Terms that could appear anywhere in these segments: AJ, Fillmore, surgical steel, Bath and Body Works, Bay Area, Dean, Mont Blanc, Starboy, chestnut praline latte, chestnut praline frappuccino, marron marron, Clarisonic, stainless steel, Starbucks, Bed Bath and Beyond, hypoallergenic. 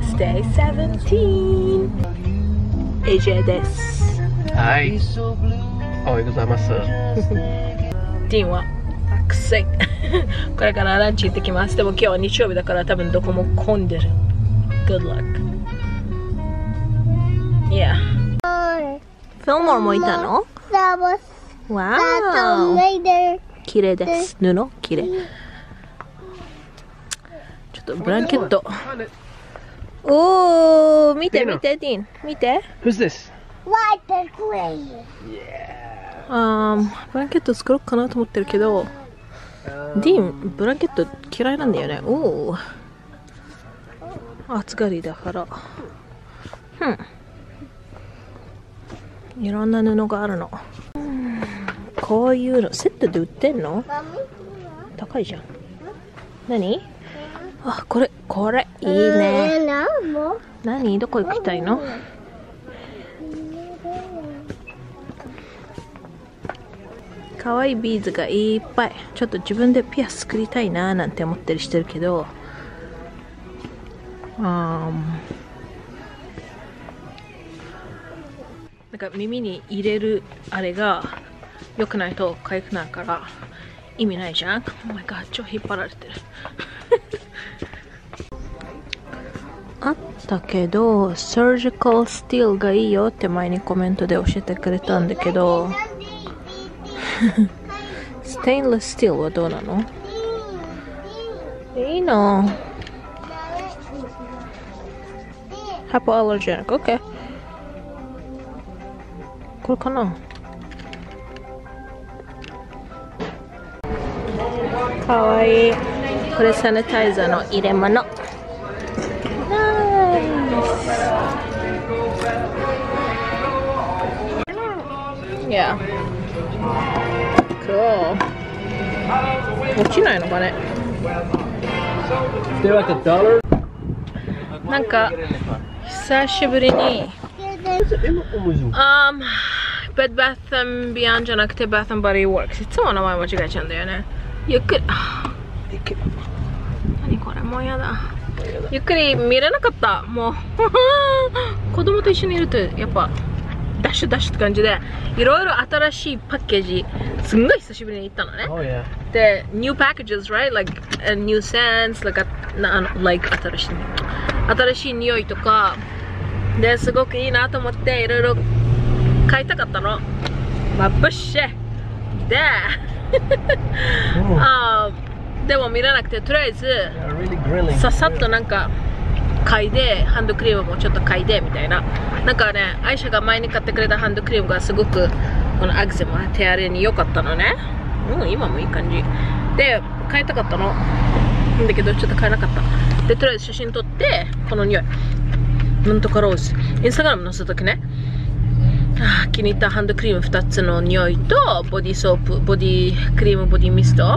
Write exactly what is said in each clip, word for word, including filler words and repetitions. ます。デイセブンティーン エージェー です。はい。おはようございます。Dean はくせい。これからランチ行ってきます。でも今日は日曜日だから多分どこも混んでる。Good luck。Yeah。Fillmoreもいたの？わー。綺麗です。布綺麗。ちょっとブランケット。おお、見て見て、ディーン、見て。Who's this? White green. Yeah. ああ、ブランケット作ろうかなと思ってるけど、ディーン、ブランケット嫌いなんだよね。おお。暑がりだから。うん。いろんな布があるの。こういうのセットで売ってんの？高いじゃん。何？あ、これこれいいね。何？どこ行きたいの？可愛いビーズがいっぱい。ちょっと自分でピアス作りたいなーなんて思ったりしてるけど、あー。なんか耳に入れるあれが良くないと痒くなるから意味ないじゃん。お前が超引っ張られてる。あったけど、surgical steel がいいよって前にコメントで教えてくれたんだけど、ステインレススティールはどうなの？いいの。hypoallergenic、OK。これかな。かわいい。これサニタイザーの入れ物。ナイス。いや。Cool。落ちないのかね。なんか久しぶりに。あん。Bed Bath and Beyond じゃなくて Bath and Body Works。 いつも名前間違えちゃうんだよね。ゆっくり、何これ、もうやだ。ゆっくり見れなかった。もう子供と一緒にいるとやっぱダッシュダッシュって感じで、いろいろ新しいパッケージ、すんごい久しぶりに行ったのね。 oh, yeah. で new packages right like a new sense like a, なあの like 新しい新しい匂いとかですごくいいなと思って、いろいろ買いたかったの。まぶしいであでも見れなくて、とりあえずささっとなんか買いで、ハンドクリームもちょっと買いでみたいな。なんかね、アイシャが前に買ってくれたハンドクリームがすごくこのアクセも手荒れに良かったのね。うん、今もいい感じで買いたかったのだけど、ちょっと買えなかった。でとりあえず写真撮って、この匂いなんとかローズ、インスタグラム載せときね。気に入ったハンドクリームふたつの匂いと、ボディソープ、ボディクリーム、ボディミスト、ロ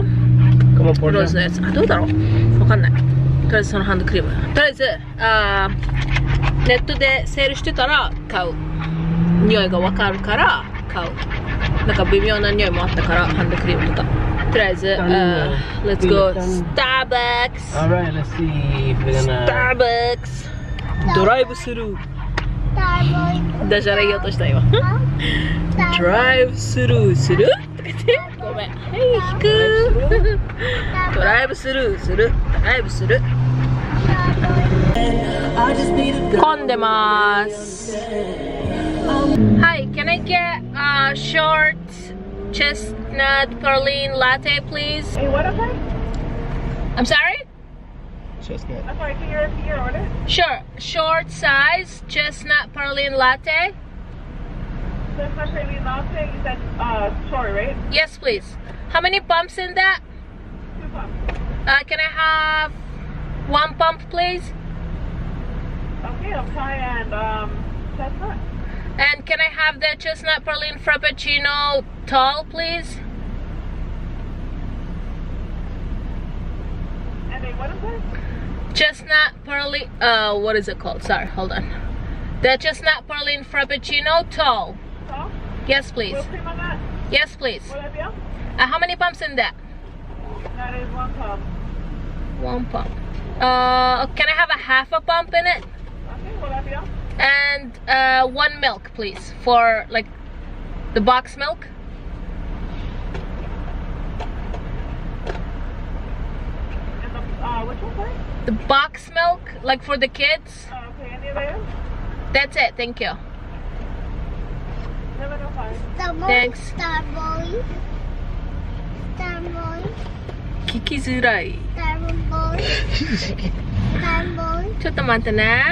ーズのやつ。あ、どうだろう、わかんない。とりあえずそのハンドクリーム、とりあえずあネットでセールしてたら買う。匂いがわかるから買う。なんか微妙な匂いもあったから、ハンドクリームとか。とりあえず、Let's go Starbucks。 Alright, let's see if we're gonna Starbucks ドライブスルー。ダジャレ言おうとした今。ドライブスルーする？ごめん。はい、引く。ドライブスルーする。ドライブする。混んでます。はい、can I get a short chestnut praline latte, please? What of it? I'm sorry?Chestnut. I'm sorry, can you repeat your order? Sure. Short size chestnut praline latte. So for praline latte, you said uh, short, right? Yes, please. How many pumps in that? Two pumps. Uh, can I have one pump, please? Okay, I'll try and um, chestnut. And can I have the chestnut praline frappuccino tall, please? And then what is it?Chestnut praline, uh, what is it called? Sorry, hold on. The chestnut praline frappuccino tall. Tall? Yes, please. Whipped cream on that? Yes, please. Will that be all? Uh, how many pumps in that? That is one pump. One pump. Uh, can I have a half a pump in it? And uh, one milk, please, for like the box milk. And the, uh, which one, please? The box milk, like for the kids. Uh, okay, any of those? That's it. Thank you. Thanks. Starboy. Starboy. 聞きづらい。ちょっと待ってね。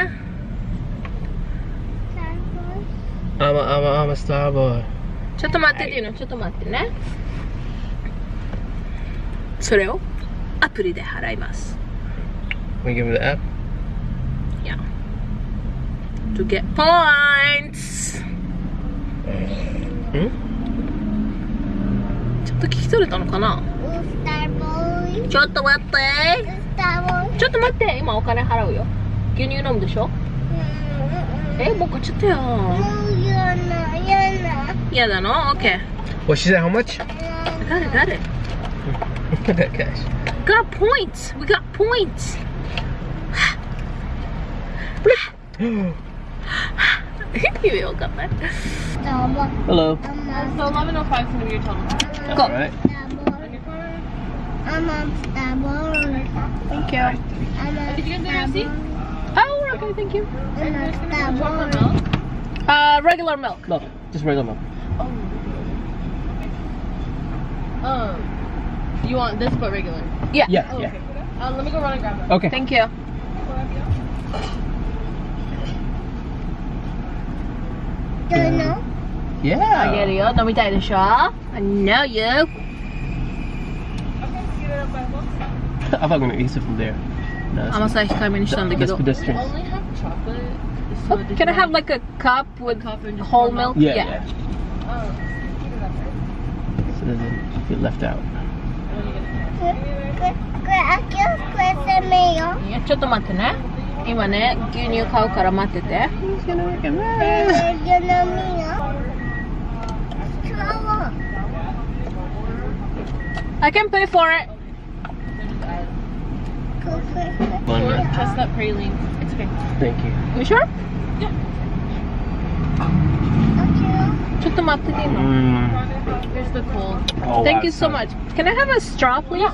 あまあまあまスターボーイ。ちょっと待ってっていうの、ちょっと待ってね。それをアプリで払います。We give the app? Yeah. To get points. ん？ちょっと聞き取れたのかな？ちょっと待って。ちょっと待って。今お金払うよ。牛乳飲むでしょ？え、もう買っちゃったよ。やだ、やだ。やだの ？Okay。What she said? How much? Got it, got it. Look at that cash. Got points. We got points. You got that. Hello. So eleven oh five is gonna be your total. Go. All right. I'm on Starboy. Thank you. Uh, did you get the receipt? Oh, okay, thank you. Milk? Uh, regular milk. Milk, just regular milk. Oh. Um, you want this but regular? Yeah. Yeah. Oh, yeah. Okay. Uh, let me go run and grab that. Okay. Thank you. Do you know? Yeah. I get it. Don't be tired of Shaw. I know you. I thought I'm gonna eat it from there. No, I'm sorry, I'm not sure. That's pedestrian. Only have chocolate. So oh, can I have like a cup with cup and whole milk? milk? Yeah. yeah. yeah. So doesn't get left out. Just wait a minute. Now, I'm going to milk. He's gonna work it out. I can pay for it. Chestnut praline. It's okay. Thank you. You sure? Yeah. Okay. ちょっと待ってて今。Here's the cold. Thank you so much. Can I have a straw, please?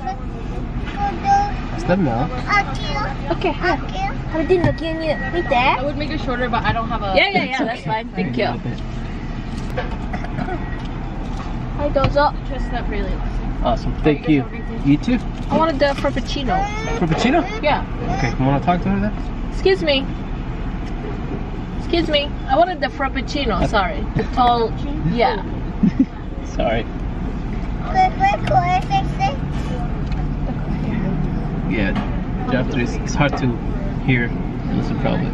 Is that milk? Okay. Have a dinner. Can you eat that? I would make it shorter, but I don't have a. Yeah, yeah, yeah. That's fine. Thank you. Hi, dozo. Chestnut praline. Awesome, thank you. You too? I wanted the frappuccino. Frappuccino? Yeah. Okay, you want to talk to her then? Excuse me. Excuse me. I wanted the frappuccino, I sorry. The tall. Yeah. Sorry. Yeah, after it's, it's hard to hear. That's a problem.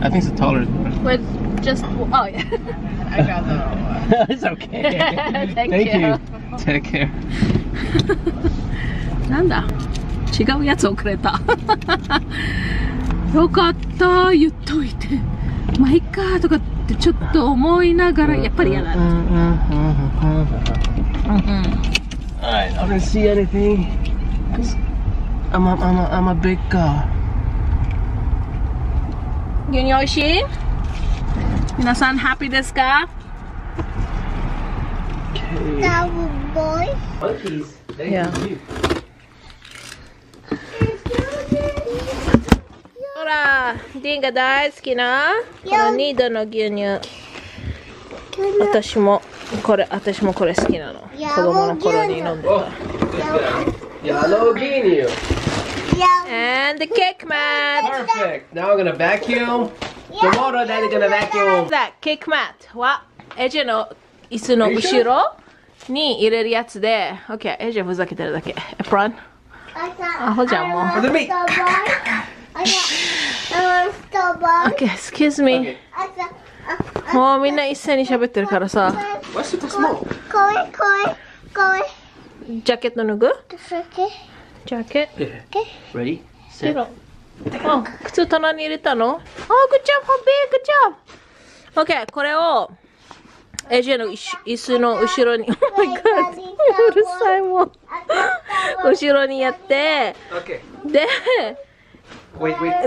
I think it's a taller one. With Just oh yeah. I got that. It's okay. Thank, Thank you. you. Take care. なんだ。違うやつをくれた。よかった。言っといて。まあいっかとかってちょっと思いながらやっぱりやだ。うんうんうんうんうん。Alright, I don't see anything. Cause I'm a, I'm a, I'm a big car. 牛乳おいしい？皆さん、ハッピーですか？ほら、ディンが大好きなこのニードの牛乳。私もこれ、私もこれ好きなの。子供の頃に飲んでた。And the cake mat! Perfect! Now we're gonna vacuum.Tomorrow, Daddy's gonna vacuum. That cake mat は エージェー の椅子の後ろに入れるやつで、OK、エージェー ふざけてるだけ。エプロン。あほちゃんも。OK、excuse me。もうみんな一斉に喋ってるからさ。ジャケット脱ぐ？ジャケット。Ready? Set.Oh, 靴棚に入れたの？Oh, good job, Hobby! Good job! OK、これをエージェー の椅子の後ろに、うるさいもん、後ろにやって、で、デ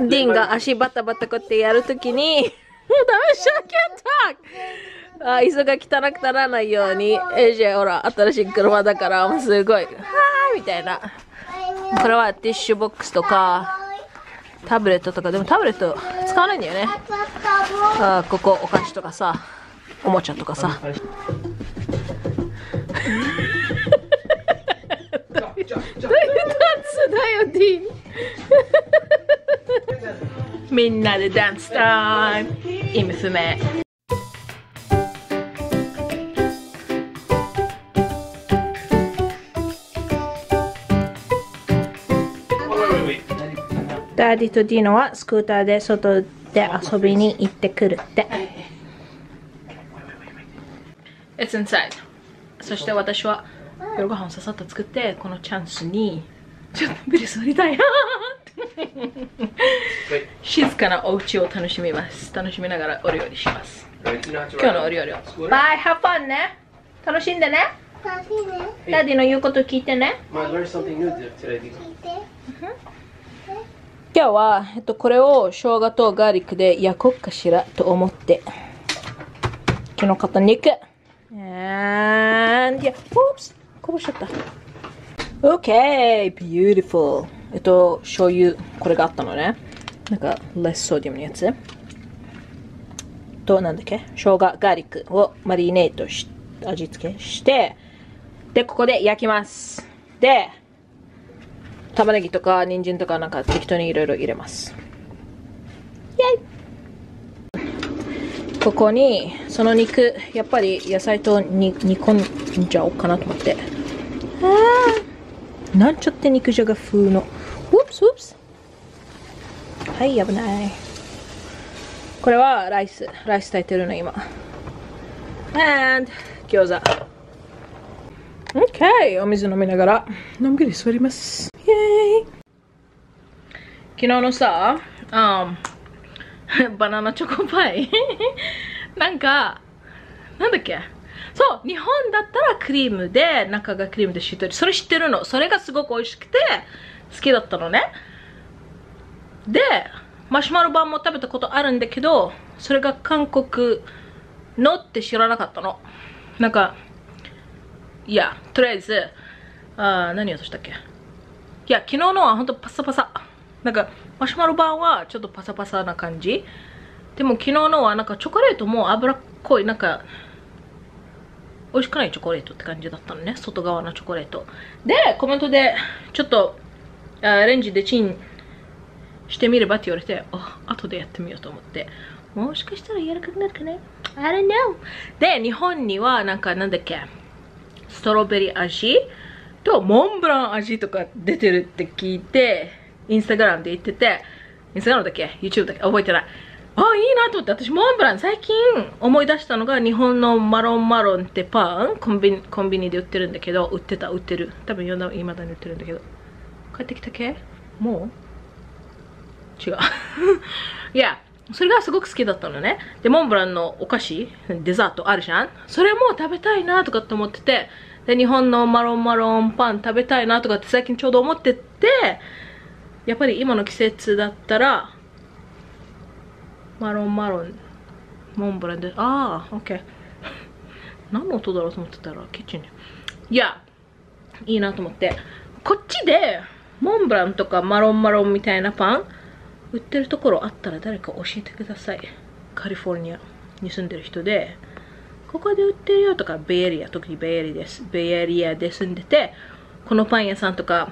ィンが足バタバタこうやってやるときに、ダメ、椅子が汚くならないように、エージェー、ほら、新しい車だから、すごい、はーみたいな。これはティッシュボックスとか、タブレットとか、でもタブレット使わないんだよね。あ、ここ、お菓子とかさ。おもちゃとかさ。大脱だよ、ディーン。みんなでダンスタイム。いい娘。ダディとディーノはスクーターで外で遊びに行ってくるって。It's inside. そして私は夜ご飯をささっと作ってこのチャンスにちょっとビールそりたいな静かなお家を楽しみます。楽しみながらお料理します。今日のお料理をバイ、ハファンね、楽しんでね。ダディの言うこと聞いてね。今日は、えっと、これを生姜とガーリックで焼こうかしらと思って昨日買った肉And yeah. Oops. こぼしちゃった。Okay, beautiful. えっと、醤油、これがあったのね。なんか、レスソーディアムのやつ。と、なんだっけ？生姜、ガーリックをマリネートし、味付けして、で、ここで焼きます。で、玉ねぎとか、人参とか、なんか適当にいろいろ入れます。イェイ！ここにその肉、やっぱり野菜と煮込んじゃおうかなと思って。あ、なんちゃって肉じゃが風の、ウープスウープス、はい、危ない。これはライス、ライス炊いてるの今。 and 餃子。 OK、 お水飲みながらのんびり座ります。イエーイ。昨日のさ、あーバナナチョコパイなんか、なんだっけ、そう、日本だったらクリームで、中がクリームでしっとり、それ知ってるの。それがすごく美味しくて好きだったのね。でマシュマロ版も食べたことあるんだけど、それが韓国のって知らなかったの。なんか、いや、とりあえず、あ、何をしたっけ、いや、昨日のは本当パサパサ、なんかマシュマロ版はちょっとパサパサな感じ。でも昨日のはなんかチョコレートも脂っこい、なんか美味しくないチョコレートって感じだったのね、外側のチョコレートで。コメントでちょっとレンジでチンしてみればって言われて、あ、後でやってみようと思って、もしかしたら柔らかくなるかね、 I don't know。 で日本にはなんか、なんだっけ、ストロベリー味とモンブラン味とか出てるって聞いて、インスタグラムで言ってて、インスタグラムだっけ ?YouTube だっけ覚えてない。あ、いいなと思って、私モンブラン最近思い出したのが、日本のマロンマロンってパン、コンビニ、コンビニで売ってるんだけど、売ってた、売ってる。多分いまだに売ってるんだけど。帰ってきたけ？もう？違う。いや、それがすごく好きだったのね。で、モンブランのお菓子、デザートあるじゃん？それも食べたいなとかって思ってて、で、日本のマロンマロンパン食べたいなとかって最近ちょうど思ってて、やっぱり今の季節だったらマロンマロンモンブランで、ああ、オッケー。何の音だろうと思ってたらキッチンに、いや、いいなと思って、こっちでモンブランとかマロンマロンみたいなパン売ってるところあったら誰か教えてください。カリフォルニアに住んでる人で、ここで売ってるよとか、ベイエリア、特にベイエリアです、ベイエリアで住んでて、このパン屋さんとか、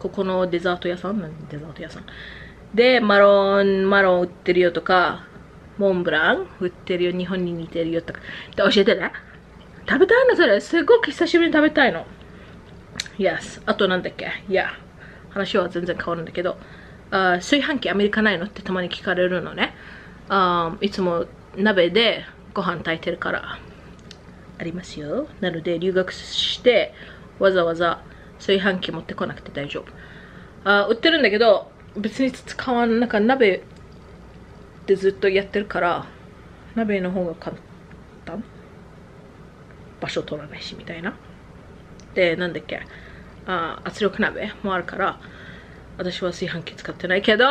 ここのデザート屋さん、何デザート屋さんでマロンマロン売ってるよとか、モンブラン売ってるよ、日本に似てるよとか教えてね。食べたいの、それすごく久しぶりに食べたいの。 Yes。 あとなんだっけ、いや、話は全然変わるんだけど、あ、炊飯器アメリカないのってたまに聞かれるのね。あ、いつも鍋でご飯炊いてるから、ありますよ。なので留学してわざわざ炊飯器持ってこなくて大丈夫。あ、売ってるんだけど別に使わん、なんか鍋でずっとやってるから鍋の方が簡単場所取らないしみたいな。で、なんだっけ、あ圧力鍋もあるから、私は炊飯器使ってないけど、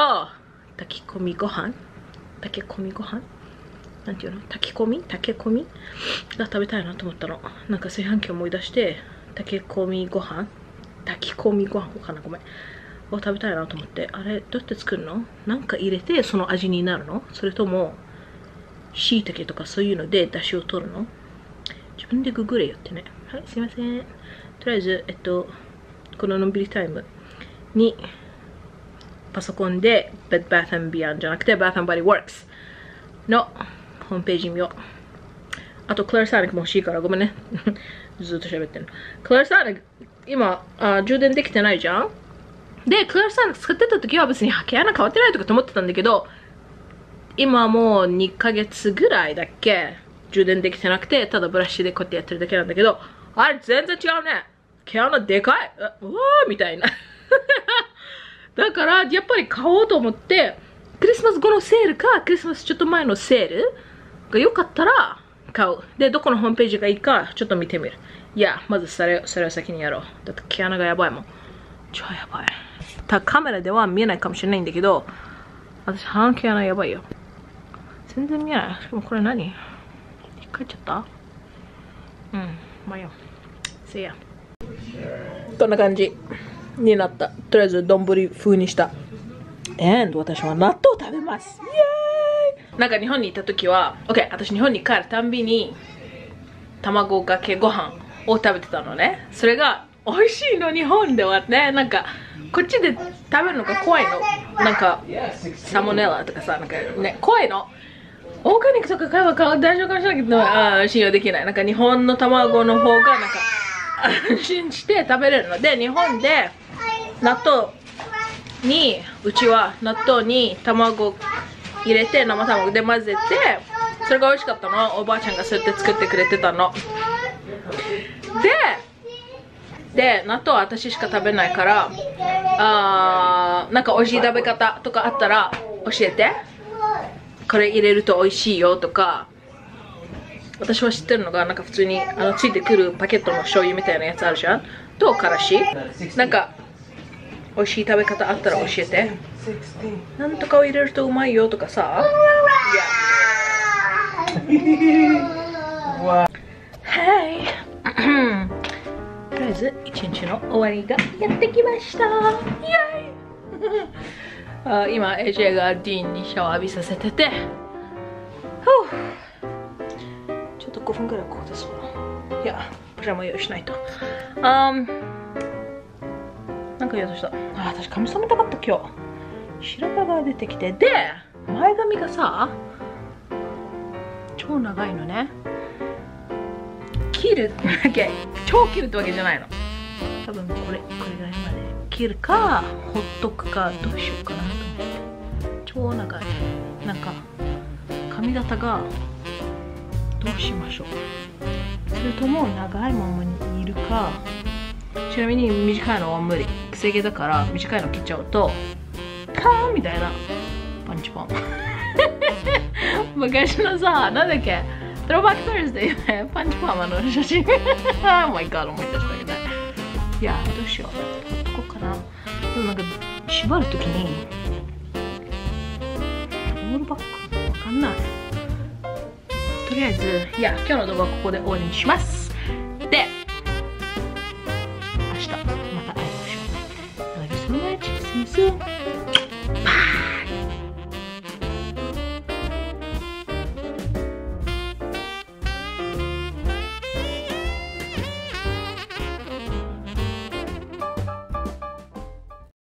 炊き込みご飯炊き込みご飯なんていうの、炊き込み炊き込みが食べたいなと思ったの。なんか炊飯器思い出して、炊き込みご飯炊き込みご飯かな、ごめん、を食べたいなと思って、あれどうやって作るの、なんか入れてその味になるの、それともしいたけとかそういうので出汁を取るの、自分でググれよってね。はい、すいません。とりあえずえっとこののんびりタイムにパソコンで Bed Bath and Beyond じゃなくて Bath and Body Works のホームページ見よう。あとクライサーニックも欲しいからごめんねずっと喋ってる。クライサーニック今あ充電できてないじゃん。でクライサーニック使ってた時は別に毛穴変わってないとかと思ってたんだけど、今もうにかげつぐらいだっけ充電できてなくて、ただブラシでこうやってやってるだけなんだけど、あれ全然違うね。毛穴でかい、うわーみたいなだからやっぱり買おうと思って、クリスマス後のセールかクリスマスちょっと前のセールが良かったら買う。でどこのホームページがいいかちょっと見てみる。いやまずそれ、それを先にやろう。だって毛穴がやばいもん、超やばい。ただカメラでは見えないかもしれないんだけど、私鼻の毛穴やばいよ、全然見えない。しかもこれ何、引っかいちゃった。うん、まあよ、せやこんな感じになった。とりあえず丼風にした。 and 私は納豆を食べます。イエーイ。なんか日本にいた時は OK、 私日本に帰るたんびに卵かけご飯を食べてたのね。それが美味しいの、日本ではね。なんかこっちで食べるのが怖いの、なんかサモネラとかさ、なんかね怖いの。オーガニックとか買えば大丈夫かもしれないけど、ああ信用できない。なんか日本の卵の方がなんか安心して食べれるので、日本で納豆に、うちは納豆に卵入れて生卵で混ぜて、それが美味しかったの。おばあちゃんがそうやって作ってくれてたの。でで納豆は私しか食べないから、あーなんか美味しい食べ方とかあったら教えて、これ入れると美味しいよとか。私は知ってるのが、なんか普通にあのついてくるパケットの醤油みたいなやつあるじゃん、とからし、なんか美味しい食べ方あったら教えて、なんとかを入れるとうまいよとかさ。はい、とりあえず一日の終わりがやってきました。イエーイ今 エージェー が Dean にシャワー浴びさせてて、ふぅごふんぐらいこうですわ。いや、パジャマ用意しないと。あん、なんか言おうとした。あ、私髪染めたかった今日。白髪が出てきて、で、前髪がさ、超長いのね。切るだけ、超切るってわけじゃないの。多分これ、これぐらいまで切るか、ほっとくか、どうしようかなと思って。超長い。なんか髪型が。どうしましょう。それとも長いままにいるか。ちなみに短いのは無理、くせ毛だから。短いの切っちゃうとカーンみたいなパンチパン昔のさ、なんだっけトローバックサーズで言うね、パンチパーマの写真もう一回思い出したけど、いやどうしよう、どこかな。でもなんか縛るときにオールバックわかんない。とりあえず、いや、今日の動画はここで終わりにします。で、明日また会いましょう。Thank you so much. See you soon.